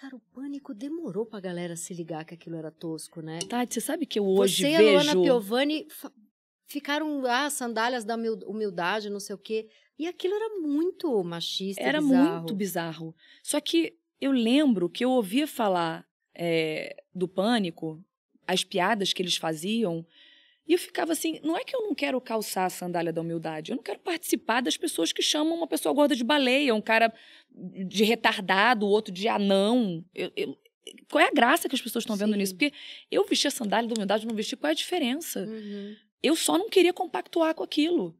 Cara, o Pânico demorou pra galera se ligar que aquilo era tosco, né? Tati, você sabe que eu hoje vejo... Você e a Luana Piovani ficaram, sandálias da humildade, não sei o quê. E aquilo era muito machista, era bizarro. Era muito bizarro. Só que eu lembro que eu ouvia falar do Pânico, as piadas que eles faziam, e eu ficava assim, não é que eu não quero calçar a sandália da humildade, eu não quero participar das pessoas que chamam uma pessoa gorda de baleia, um cara de retardado, o outro de anão. Qual é a graça que as pessoas estão vendo nisso? Porque eu vesti a sandália da humildade, não vesti, qual é a diferença? Uhum. Eu só não queria compactuar com aquilo.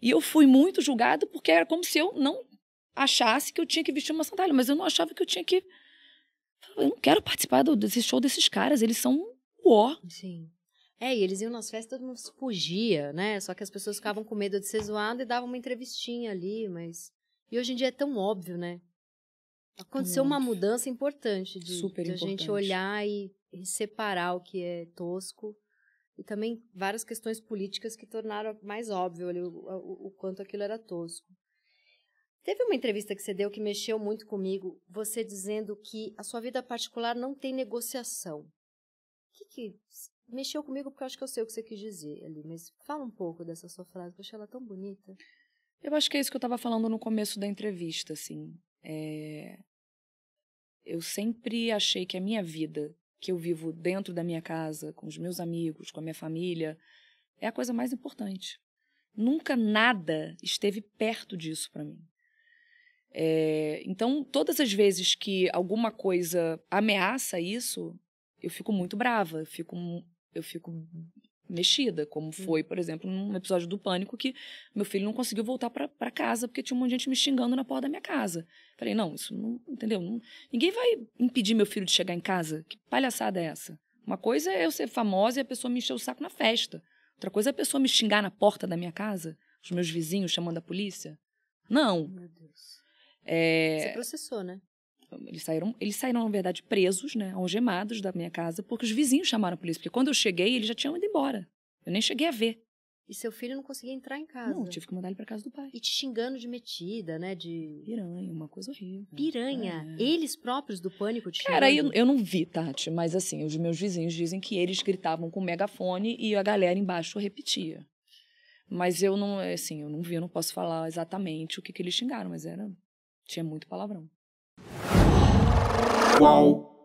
E eu fui muito julgada porque era como se eu não achasse que eu tinha que vestir uma sandália, mas eu não achava que eu tinha que... Eu não quero participar desse show desses caras, eles são uó. Sim. É, e eles iam nas festas, não se fugia, né? Só que as pessoas ficavam com medo de ser zoada e davam uma entrevistinha ali, mas... E hoje em dia é tão óbvio, né? Aconteceu uma mudança importante de a gente olhar e separar o que é tosco. E também várias questões políticas que tornaram mais óbvio ali o quanto aquilo era tosco. Teve uma entrevista que você deu que mexeu muito comigo, você dizendo que a sua vida particular não tem negociação. O que mexeu comigo, porque eu acho que eu sei o que você quis dizer ali, mas fala um pouco dessa sua frase, que eu achei ela tão bonita. Eu acho que é isso que eu estava falando no começo da entrevista, assim. Eu sempre achei que a minha vida, que eu vivo dentro da minha casa, com os meus amigos, com a minha família, é a coisa mais importante. Nunca nada esteve perto disso para mim. Então, todas as vezes que alguma coisa ameaça isso, eu fico muito brava, eu fico mexida, como foi, por exemplo, num episódio do Pânico, que meu filho não conseguiu voltar para casa porque tinha um monte de gente me xingando na porta da minha casa. Falei, não, isso não, entendeu? Não, ninguém vai impedir meu filho de chegar em casa. Que palhaçada é essa? Uma coisa é eu ser famosa e a pessoa me encher o saco na festa. Outra coisa é a pessoa me xingar na porta da minha casa, os meus vizinhos chamando a polícia. Não. Meu Deus. Você processou, né? Eles saíram, na verdade, presos, né, algemados da minha casa, porque os vizinhos chamaram a polícia. Porque quando eu cheguei, eles já tinham ido embora. Eu nem cheguei a ver. E seu filho não conseguia entrar em casa? Não, eu tive que mandar ele para casa do pai. E te xingando de metida, né? De... Piranha, uma coisa horrível. Piranha? É. Eles próprios do Pânico te xingando? Cara, eu não vi, Tati, mas assim, os meus vizinhos dizem que eles gritavam com o megafone e a galera embaixo repetia. Mas eu não, assim, eu não vi, eu não posso falar exatamente o que eles xingaram, mas tinha muito palavrão. Qual